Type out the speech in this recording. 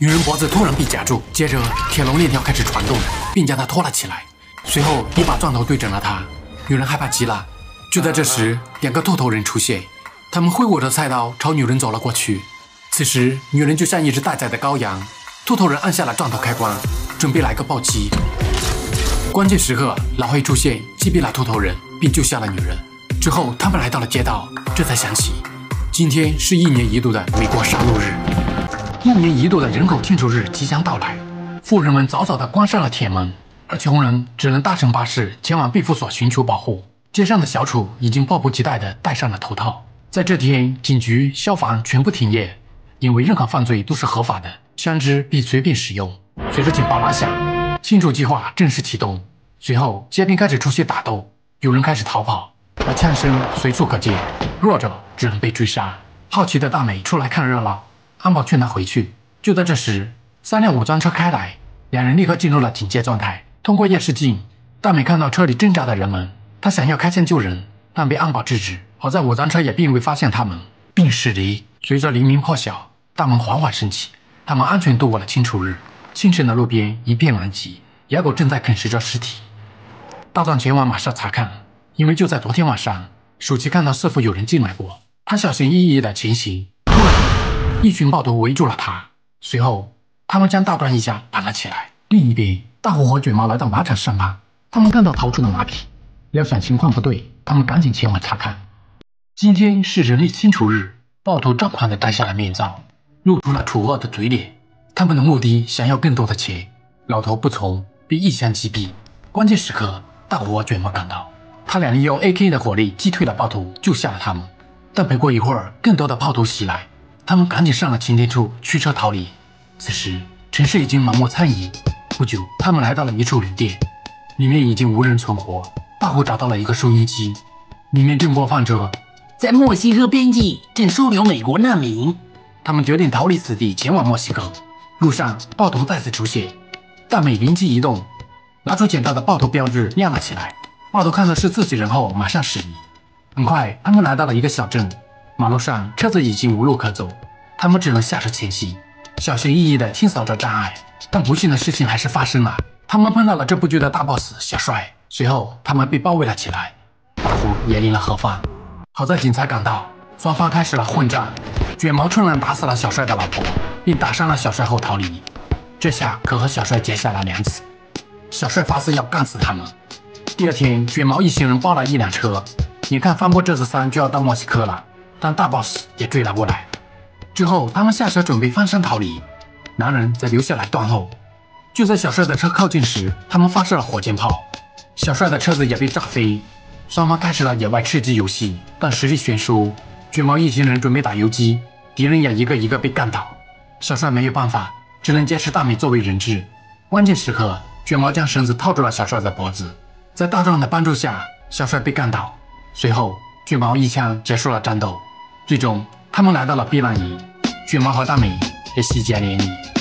女人脖子突然被夹住，接着铁笼链条开始传动，并将她拖了起来。随后，一把钻头对准了她，女人害怕极了。就在这时，两个秃头人出现，他们挥舞着菜刀朝女人走了过去。此时，女人就像一只待宰的羔羊。秃头人按下了钻头开关，准备来个暴击。关键时刻，老黑出现，击毙了秃头人，并救下了女人。之后，他们来到了街道，这才想起，今天是1年一度的美国杀戮日，1年一度的人口清除日即将到来。富人们早早地关上了铁门，而穷人只能搭乘巴士前往庇护所寻求保护。街上的小丑已经迫不及待地戴上了头套。在这天，警局、消防全部停业。因为任何犯罪都是合法的，枪支必随便使用。随着警报拉响，清除计划正式启动。随后，街边开始出现打斗，有人开始逃跑，而枪声随处可见。弱者只能被追杀。好奇的大美出来看热闹，安保劝她回去。就在这时，3辆武装车开来，两人立刻进入了警戒状态。通过夜视镜，大美看到车里挣扎的人们，她想要开枪救人，但被安保制止。好在武装车也并未发现他们，并驶离。随着黎明破晓，大门缓缓升起，他们安全度过了清除日。清晨的路边一片狼藉，野狗正在啃食着尸体。大壮前往马上查看，因为就在昨天晚上，暑期看到是否有人进来过。他小心翼翼地前行，突然，一群暴徒围住了他。随后，他们将大壮一家绑了起来。另一边，大虎和卷毛来到马场上班，他们看到逃出的马匹，料想情况不对，他们赶紧前往查看。今天是人类清除日，暴徒张狂地摘下了面罩。露出了丑恶的嘴脸，他们的目的想要更多的钱。老头不从，被一枪击毙。关键时刻，大火卷毛赶到，他俩利用 AK 的火力击退了暴徒，救下了他们。但没过一会儿，更多的暴徒袭来，他们赶紧上了擎天柱，驱车逃离。此时，城市已经满目疮痍。不久，他们来到了一处旅店，里面已经无人存活。大火找到了一个收音机，里面正播放着：在墨西哥边境正收留美国难民。他们决定逃离此地，前往墨西哥。路上，暴徒再次出现。大美灵机一动，拿出捡到的暴徒标志亮了起来。暴徒看的是自己人后，马上驶离。很快，他们来到了一个小镇，马路上车子已经无路可走，他们只能下车前行，小心翼翼地清扫着障碍。但不幸的事情还是发生了，他们碰到了这部剧的大 boss 小帅。随后，他们被包围了起来，大虎也领了盒饭。好在警察赶到，双方开始了混战。卷毛趁乱打死了小帅的老婆，并打伤了小帅后逃离。这下可和小帅结下了梁子。小帅发誓要干死他们。第二天，卷毛一行人包了一辆车，眼看翻破这次山就要到墨西哥了，但大 boss 也追了过来。之后，他们下车准备翻山逃离，男人则留下来断后。就在小帅的车靠近时，他们发射了火箭炮，小帅的车子也被炸飞。双方开始了野外吃鸡游戏，但实力悬殊。卷毛一行人准备打游击，敌人也一个一个被干倒。小帅没有办法，只能劫持大美作为人质。关键时刻，卷毛将绳子套住了小帅的脖子。在大壮的帮助下，小帅被干倒。随后，卷毛一枪结束了战斗。最终，他们来到了避难营。卷毛和大美也喜结连理。